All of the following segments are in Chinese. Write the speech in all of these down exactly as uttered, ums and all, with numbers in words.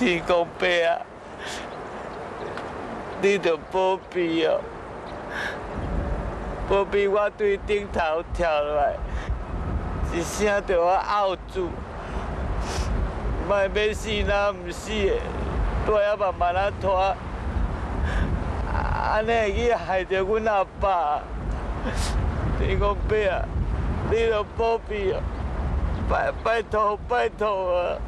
天公伯啊，你着保庇哦，保庇我对顶头跳落来，一声着我拗住，莫要死哪毋死的，住遐慢慢啊拖，安尼会去害着阮阿爸。天公伯啊，你着保庇哦，拜拜托拜托啊！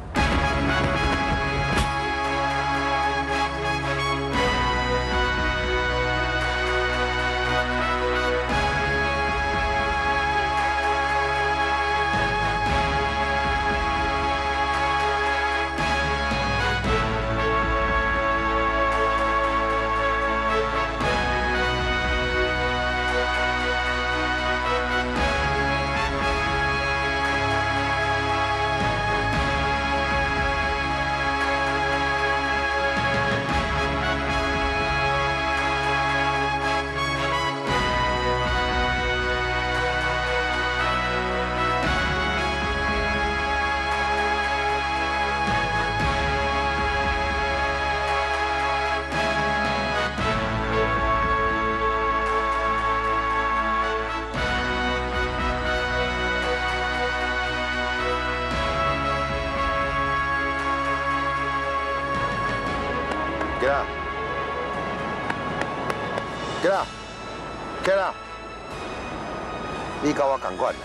你甲我同款啦，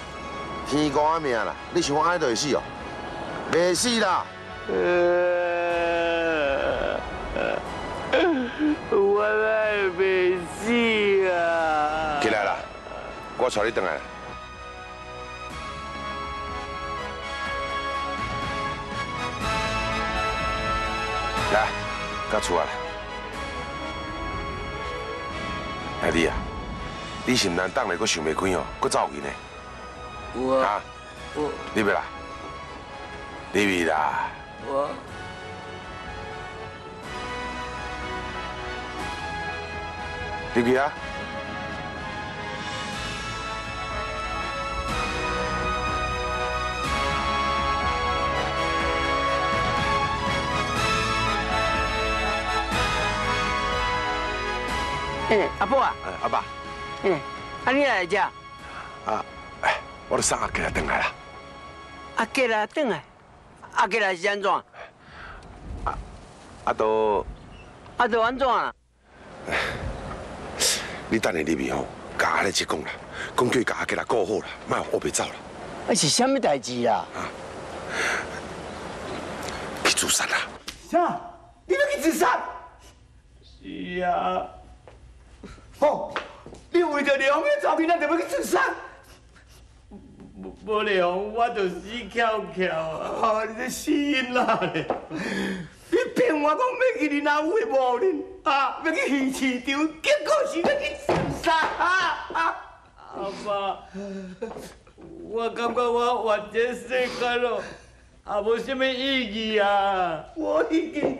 天公啊命啦！你想我安尼就会死哦？袂死啦！我哪会袂死啊？起来啦！我带你回来。 来，到厝啊！阿弟啊，你是毋通等下阁想袂开哦，阁走去呢？我啊，我你袂啦，你袂啦。我入去啊！哎，阿婆啊！哎，阿爸。哎，阿你来遮？啊，哎，我都送阿吉来转来啦。阿吉来转来，阿吉来是安怎？啊，阿都。阿都安怎啦？你等下入面吼，甲阿咧去讲啦，讲叫伊甲阿吉来顾好啦，莫我袂走啦。啊，是啥物代志啦？啊，去自杀啦！啥？你要去自杀？是啊。 哦，你为着梁的查某囡仔，就要去自杀？无无梁，我著死翘翘啊！你这死啦！你骗我讲要去恁阿母的墓林啊，要去鱼市场，结果是要去自杀啊！阿爸，我感觉我活这世界咯，也无什么意义啊！我已经，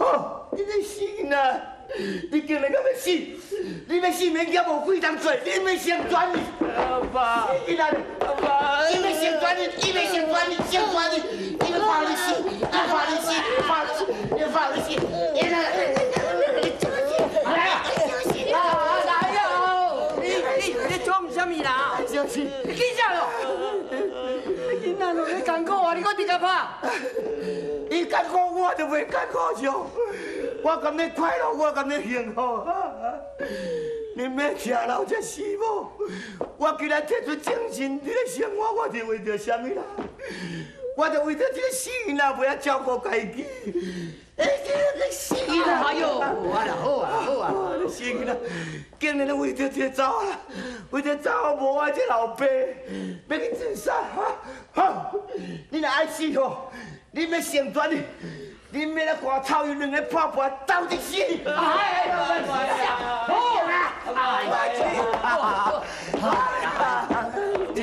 哦，你这死啦！ 你竟然敢要死！你要死免惊无几人做，你要先转去。阿爸，伊来，阿爸，伊要先转去，伊要先转去，先转去，伊要放你死，伊放你死，放你死，伊放你死，伊来，你做死，来啊！啊来啊！你你你做唔什么啦？做死！你去啥咯？你囡仔咯，你艰苦啊！你搁伫甲拍？伊艰苦，我就袂艰苦上。 我感觉快乐，我感觉幸福。你免吃老这死某，我今仔提出精神，你咧生活，我是为着什么啦？我着为着这个死囡仔袂晓照顾家己。哎，这个死囡仔，哎呦，好啦好啊好啊，这死囡仔竟然为着这走啦，为着走无爱这老爸，要去自杀哈？哈，你若爱死吼，你要成全你。 你免来看草油两个破破到底死！哎哎哎！好啦，哎哎哎！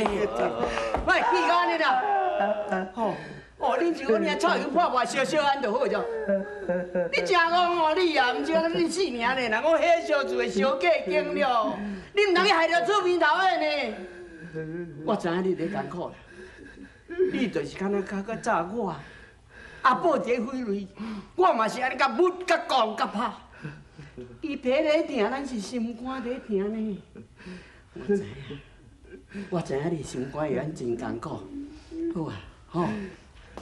喂，去安尼啦！哦哦，恁就讲遐草油破破烧烧安就好着。你真憨哦你啊，毋是讲恁死命嘞，人讲火烧厝会烧过经了，你毋通去害着厝边头的呢。我知影你伫艰苦啦，你就是敢若较较早我。阿宝一个飞雷，我嘛是安尼甲舞、甲讲、甲拍。伊皮在疼，咱是心肝在疼呢。我知影，我知影你心肝会安真艰苦。好啊，吼，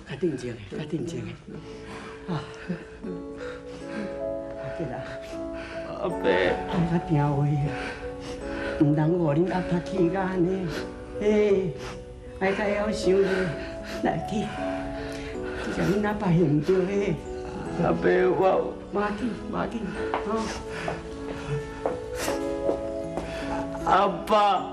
较定静个，较定静个。啊，对啦，阿伯，我较听话啊，唔通互恁阿伯气到安尼。嘿，爱较晓想咧，来去。 叫你阿爸用到嘿，阿爸我马丁马丁，阿爸，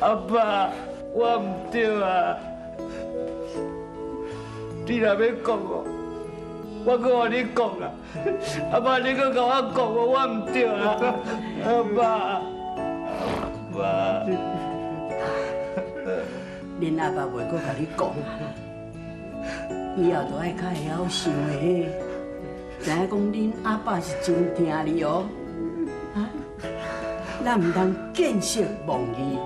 阿爸我唔对啊！你若要讲我，我阁和你讲啦，阿爸你阁甲我讲我我唔对啦，阿爸，阿爸。 恁阿爸袂阁甲你讲啊，以后都爱较会晓想诶，知影讲恁阿爸是真疼你哦，啊，咱毋通见色忘义，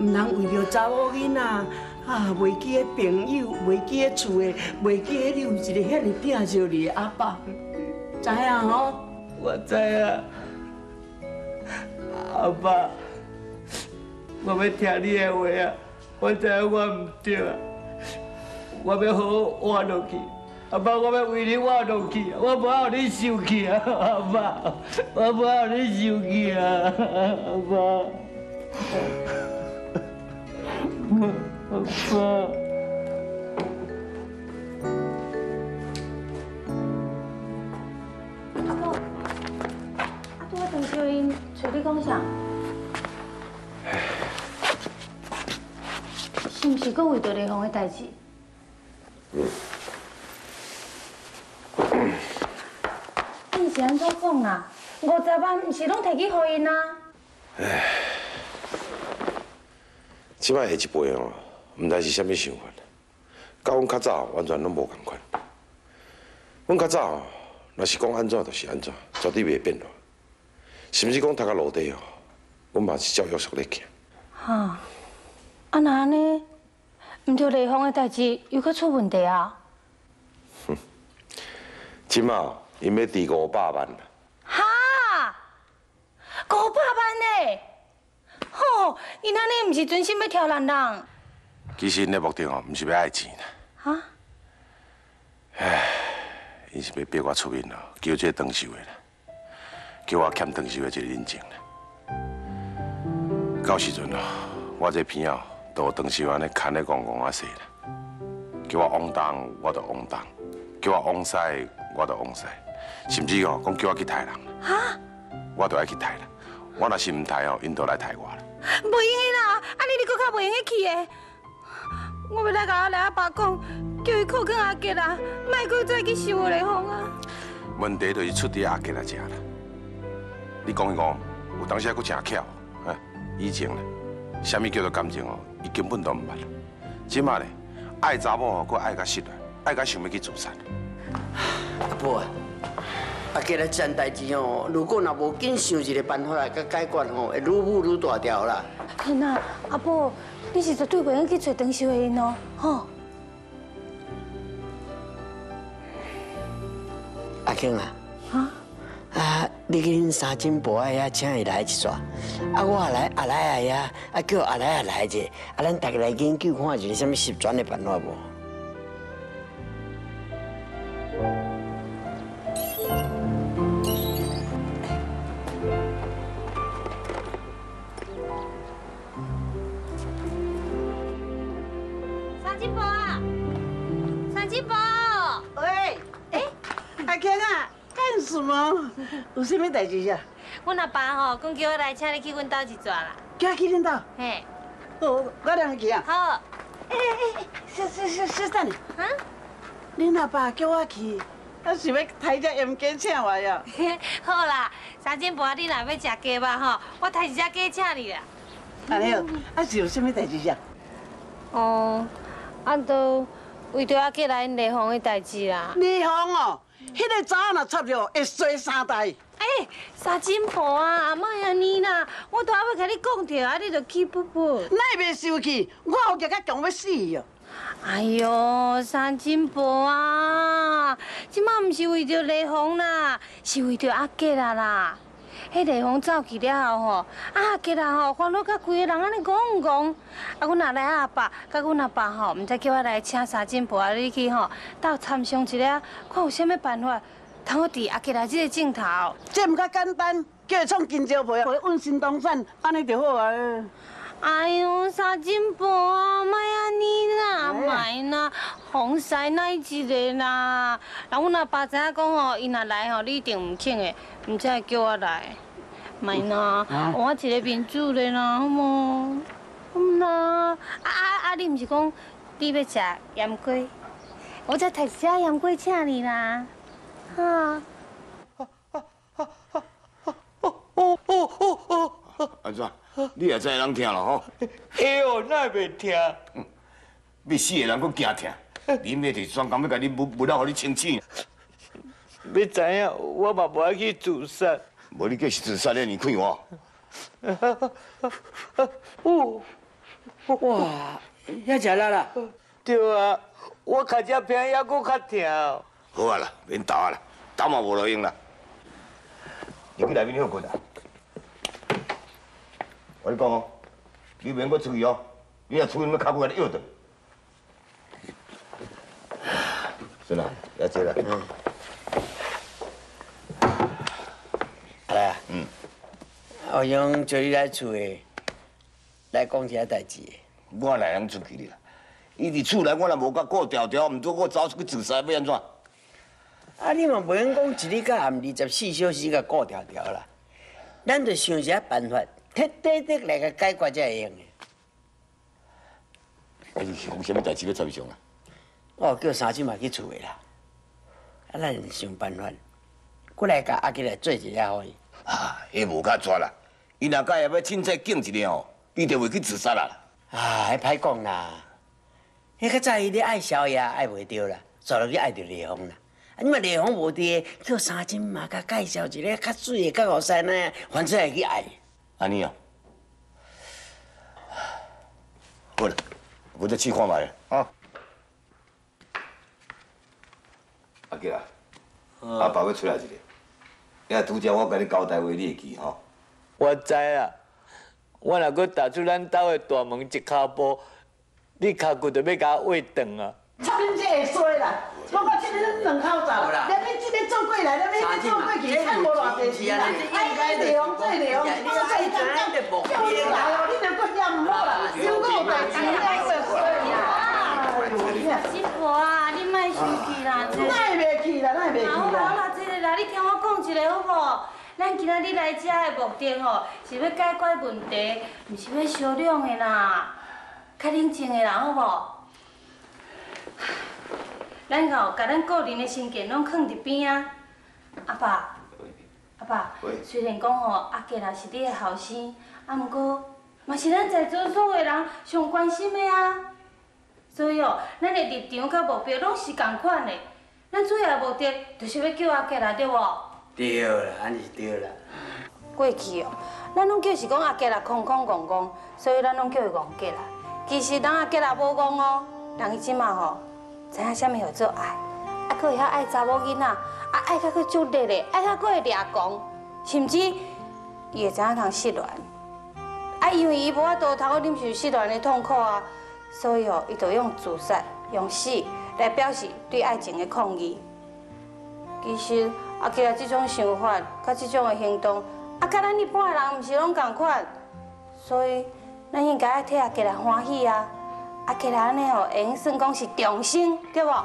毋通为着查某囡仔啊，袂记诶朋友，袂记诶厝诶，袂记诶你有一个遐尔疼惜你诶阿爸，知影吼？我知啊，阿爸，我要听你诶话啊。 我知影我唔对啊！我要好好活落去，阿爸，我要为你活落去，我无要你生气啊，阿爸，我无要你生气啊，阿爸，阿爸。阿婆，阿婆，我同小英找你讲啥？ 是毋是搁为着雷锋的代志？你是安怎讲啊？五十万毋是拢摕去互因啊？唉，即摆下一辈哦，毋知是啥物想法，甲阮较早完全拢无共款。阮较早哦，若是讲安怎就是安怎，绝对袂变咯。甚至讲读到落地哦，阮嘛是照约束咧行。哈，啊那安尼？ 毋着雷锋的代志又搁出问题啊！哼，即卖因要提五百万啦！哈，五百万嘞！吼，因安尼毋是存心要挑烂人。其实因的目的哦，毋是要爱钱啦。啊？唉，因是要逼我出面咯，求这长寿的啦，叫我欠长寿的一个人情啦。到时阵哦，我这片哦。 都当时安尼牵咧戆戆啊说啦，叫我往东我就往东，叫我往西我就往西，甚至哦讲叫我去杀人啦，我就爱去杀啦。我若是唔杀哦，因都来杀我啦。袂用啦，安尼你搁较袂用去的。我要来甲我阿爸讲，叫伊靠近阿杰啦，莫搁再去想雷锋啊。问题就是出伫阿杰阿姐啦。你讲伊讲，有当时还佫真巧，啊，以前咧。 什么叫做感情哦？伊根本都唔捌。即卖咧，爱查某哦，佮爱甲失恋，爱甲想要去自杀。阿婆啊，啊，今日这代志哦，如果若无紧想一个办法来甲解决哦，会愈舞愈大条啦。天啊，阿婆，你是绝对袂用去找长寿的因哦，吼。阿庆啊。啊。 啊！你去恁三金婆阿遐请伊来一撮，啊我来阿来阿遐，啊叫阿来阿来者，啊咱大家来研究看一个什么十全的办法无？三金婆，三金婆，喂，哎，阿庆啊！ 干什么？有啥物代志呀？阮阿爸吼，讲叫我来请你去阮兜一逝啦。叫去恁兜？嘿，哦，我两个去啊。好。哎哎哎，小小小小等下。啊？恁阿爸叫我去，我是要抬只盐鸡请我呀。好啦，三金婆，你若要食鸡肉吼，我抬一只鸡请你啦。安尼哦，啊是有啥物代志呀？哦，啊都为着阿吉来因雷锋的代志啦。雷锋哦。 迄个查某若插着，会衰三代。哎哎，三金婆啊，阿妈安尼啦，我都还要甲你讲着，啊，你着气噗噗。哪会袂生气？我后日甲强要死哟！哎呦，三金婆啊，即摆毋是为着雷洪啦，是为着阿杰啦啦。迄雷洪走去了后吼，阿杰啦吼，烦恼甲规个人安尼戆戆。啊，阮阿来阿爸，甲阮阿爸吼，毋知叫我来请三金婆啊，你去吼，到参详一下，看有啥物办法。 土地啊，起来这个镜头，这毋较简单，叫伊创金蕉皮，互伊稳新东山，安尼就好啊。哎呦，三金婆啊，莫安尼啦，莫啦，防晒那一个啦。人阮阿爸知影讲吼，伊若来吼，你一定唔肯的，唔才会叫我来，莫啦，我一个面子咧啦，好无？唔啦，啊啊啊！你唔是讲你要食盐粿，我才特写盐粿请你啦。 啊！哦哦哦哦哦哦哦哦哦！安怎？你也知人听了吼？哎呦，哪会袂听？要死的人佫惊听，你妹就专工要甲你物物啊，互你清醒。你知影，我嘛无爱去自杀。无你计是自杀了，你看我。哦，哇，遐吃力啦。对啊，我脚只病还佫较疼。 好啊啦，免斗啊啦，斗嘛无路用啦。入去内面休困啊！我跟你讲哦，你免阁出去哦，你若出去，要脚骨甲你摇断。孙啊，了解啦。阿来啊，嗯，我想叫你来厝诶，来讲一下代志。我哪能出去哩啦？伊伫厝内，我若无甲顾条条，毋做我走去自杀，要安怎？ 啊，你嘛袂用讲一日到暗二十四小时甲顾条条啦，咱着想一下办法，彻底底来甲解决才会用的。啊，你讲啥物代志要参详啊？我叫三婶嘛去厝的啦，啊，咱想办法，过来甲阿吉来做一下好伊。啊，迄无较错啦，伊若甲下要凊彩敬一下哦，伊就袂去自杀啦。啊，迄歹讲啦，迄较早伊咧爱宵夜爱袂着啦，坐落去爱着雷洪啦。 啊！你嘛内行无地，叫三金嘛，甲介绍一个较水的、较后生的，反正会去爱。安尼哦，好啦，我再试看卖啊。阿杰啊，阿爸要出来一个，你若拄则我甲你交代话，你会记吼？我知啦，我若搁踏出咱家的大门一卡步，你脚骨就要甲我划断啊！操恁这会衰啦！ 我讲这个两口罩啦，咱要这个做过来，咱要做过去，咱无偌济钱啦。哎，内容做内容，做做做，叫你来哦，你若搁遐唔好啦，如果有代志，咱就说啦。啊，媳妇啊，你莫生气啦，哪会袂气啦，哪会袂气啦。好啦好啦，这个啦，你听我讲一个好无？咱今仔日来遮的目的吼，是要解决问题，毋是要商量的啦，较冷静的啦，好无？ 咱吼，把咱个人的成见拢放伫边啊！阿爸，阿爸，虽然讲吼，阿杰也是你的后生，啊，毋过嘛是咱在座所有人上关心的啊。所以哦，咱的立场甲目标拢是共款的。咱主要目的就是要叫阿杰啦，对无？对啦，安是对啦。过去哦，咱拢叫是讲阿杰啦，空空戆戆，所以咱拢叫伊戆杰啦。其实人阿杰啦无戆哦，人伊即嘛吼。 知影啥物叫做爱，啊，佫会晓爱查某囡仔，啊，爱较佫足力嘞，爱较佫会掠狂，甚至伊会知影通失恋。啊，因为伊无法度通去忍受失恋的痛苦啊，所以哦，伊就用自杀、用死来表示对爱情的抗议。其实啊，今日即种想法、甲即种的行动，啊，甲咱一般的人毋是拢共款，所以咱应该爱替阿吉来欢喜啊。 啊，起来安尼哦，会用算讲是重生，对无？阿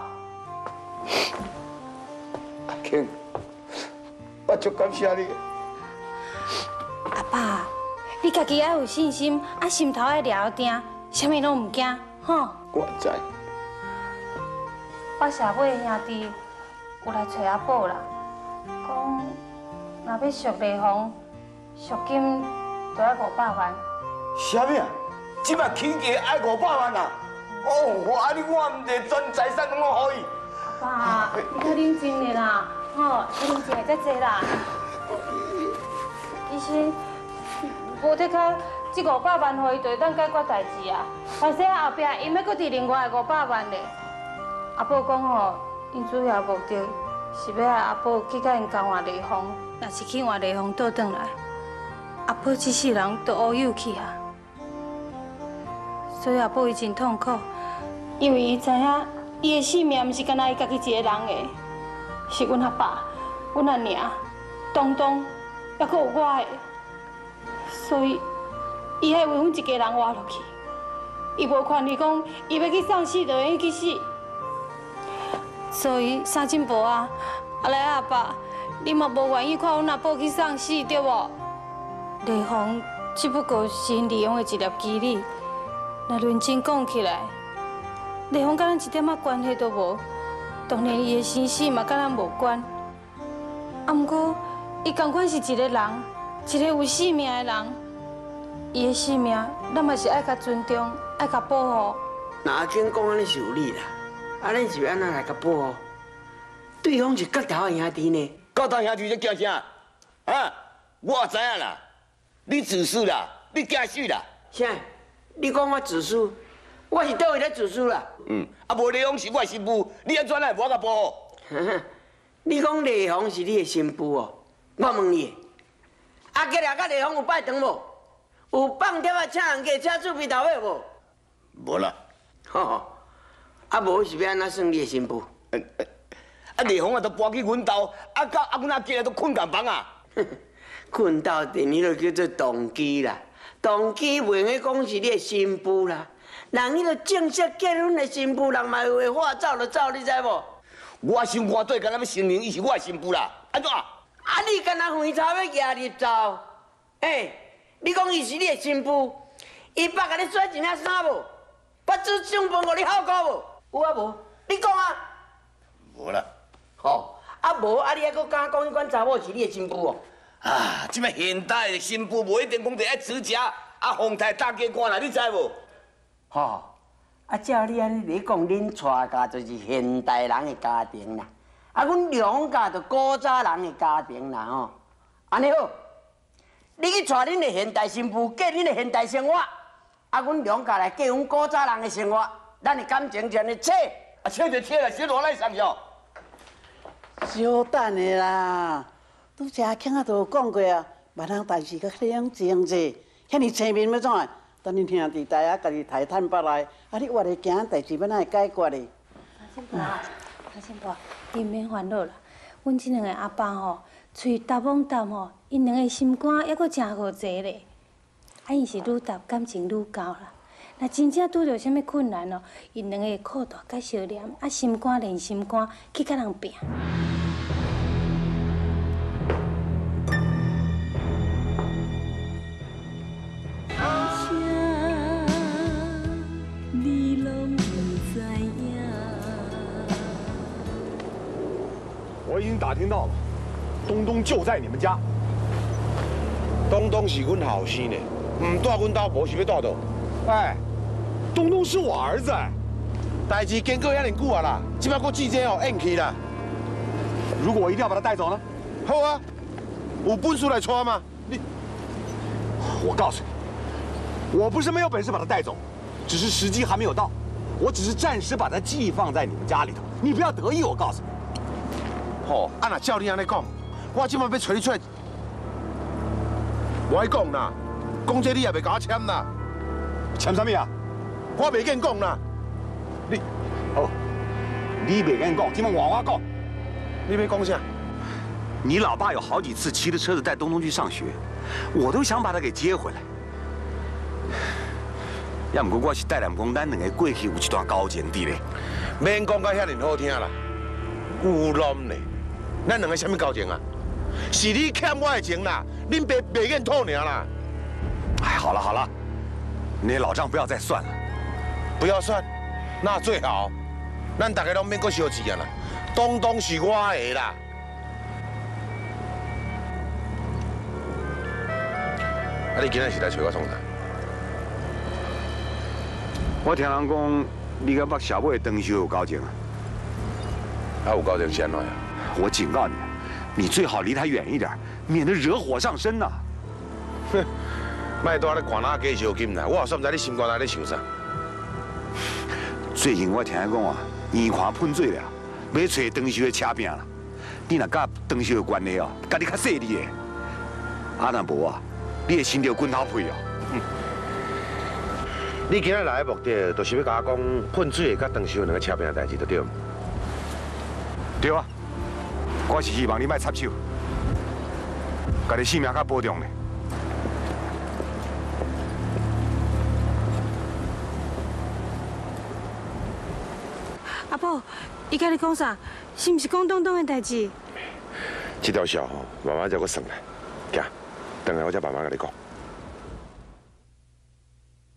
庆，我足感谢你。阿爸，你家己爱有信心，啊，心头爱抓定，啥物拢唔惊，吼。我知。我社尾的兄弟有来找阿宝啦，讲若要赎内房，赎金就要五百万。啥物啊？ 即摆起价爱五百万啦！哦，我安尼我唔得全财产拢我给伊。爸，你较冷静嘞啦，吼，冷静下才济啦。医生，无得开这五百万，互伊就当解决代志啊。但是后壁，因要搁提另外五百万咧。阿婆讲吼，因主要目的是要阿婆去甲因交换地方，若是去换地方倒转来，阿婆这世人都乌有去啊。所以阿婆伊真痛苦，因为伊知影伊的性命毋是干那伊家己一个人诶，是阮阿爸、阮阿娘、东东。 还阁有我的，所以伊还为阮一家人活落去。伊无权利讲，伊要去送死就会去死。所以三进婆啊，阿来阿爸，你嘛无愿意看阮阿婆去送死对无？雷锋只不过是因利用的一粒机理。若认真讲起来，雷锋甲咱一点仔关系都无，当然伊的生死嘛甲咱无关。啊，毋过。 伊同款是一个人，一个有性命的人，伊的性命，咱嘛是爱较尊重，爱较保护。那阿娟讲安尼是有理啦，啊，恁是要安那来较保护？对方是角头的兄弟呢，角头兄弟在惊啥？啊，我知影啦，你自私啦，你惊死啦。啥？你讲我自私？我是倒位咧自私啦？嗯，啊，无你讲是我媳妇，你安怎来无我甲保护？你讲丽红是你的媳妇哦？ 我问你，阿吉俩甲丽芳有拜堂无？有放点啊，请人家吃猪皮头尾无？无啦。吼，啊无是要安那算你的新妇？啊丽芳啊，都搬去阮家，啊到啊阮阿吉啊都困共房啊。困到阵，你就叫做动机啦。动机袂用讲是你的新妇啦。人伊都正式结婚的新妇，人嘛有话走就走，你知无？我想我对干那要承认伊是我的新妇啦，安怎？ 啊！你干那横插要夹入灶？哎，你讲伊是你的新妇，伊捌甲你洗一领衫无？捌煮上饭互你孝过无？有啊无？你讲啊？无啦。吼！啊无啊！你还佫敢讲迄款查某是你的新妇哦？啊！即摆现代的新妇无一定讲着爱持家，啊，风台大家看啦，你知无？吼！啊，照你安尼讲，恁娶嫁就是现代人的家庭啦。 啊，阮娘家就古早人的家庭啦吼，安尼好，你去娶恁的现代新妇，过恁的现代生活，啊，阮娘家来过阮古早人的生活，咱的感情就安尼切，啊切就切啦，小罗来上哟。小等下啦，拄只囝仔都讲过啊，别人代志佮冷静者，遐尼青面要怎个？等恁兄弟大家家己抬坦白来，啊你活着行代志要哪会解决哩？阿新婆，阿新婆。 你免烦恼啦，阮这两个阿爸吼，嘴答懵答吼，因两个心肝还阁真好坐咧。啊，伊是愈答感情愈厚啦。若真正拄着啥物困难咯，因两个靠大甲相念，啊心肝连心肝去甲人拼。我已经打听到了，东东就在你们家。东东是阮后生呢，唔带阮老婆是要带倒？哎，东东是我儿子，代志经过遐尼久啊啦，即摆搁记者哦硬去啦。如果我一定要把他带走呢？好啊，有本事来抓嘛！你，我告诉你，我不是没有本事把他带走，只是时机还没有到。我只是暂时把他寄放在你们家里头，你不要得意，我告诉你。 哦，啊！若照你安尼讲，我即摆要找你出来，我爱讲啦，讲这你也袂甲我签啦，签啥物啊？我袂瘾讲啦，你，哦，你袂瘾讲，即摆换我讲，你要讲啥？你老爸有好几次骑着车子带东东去上学，我都想把他给接回来。要毋过我是带人讲，咱两个过去有一段交情伫咧，免讲到遐尼好听啦，有浪咧。 咱两个什么交情啊？是你欠我的情啦，恁爸白眼吐尔啦。哎，好了好了，你老账不要再算了，不要算，那最好，咱大家拢免搁烧钱啦。东东是我的啦。啊，你今仔是来找我创啥？我听人讲，你甲北小妹的长寿有交情啊？啊，有交情是安怎呀？ 我警告你，你最好离他远一点，免得惹火上身呐、啊。哼，卖大咧管哪家小金啦，我也算唔知你心肝内咧想啥。最近我听人讲啊，烟花喷水了，要找长寿的车拼啦。你若甲长寿有关系哦，家己较细腻个。啊，若无啊，你会生着滚头屁哦。 你今日来的目的，就是要甲我讲喷水甲长寿两个车边的代志，对对？对啊，我是希望你莫插手，家己性命较保重咧。阿婆，伊甲你讲啥？是毋是讲东东的代志？这条线吼，慢慢再搁算来，行，等下我再慢慢甲你讲。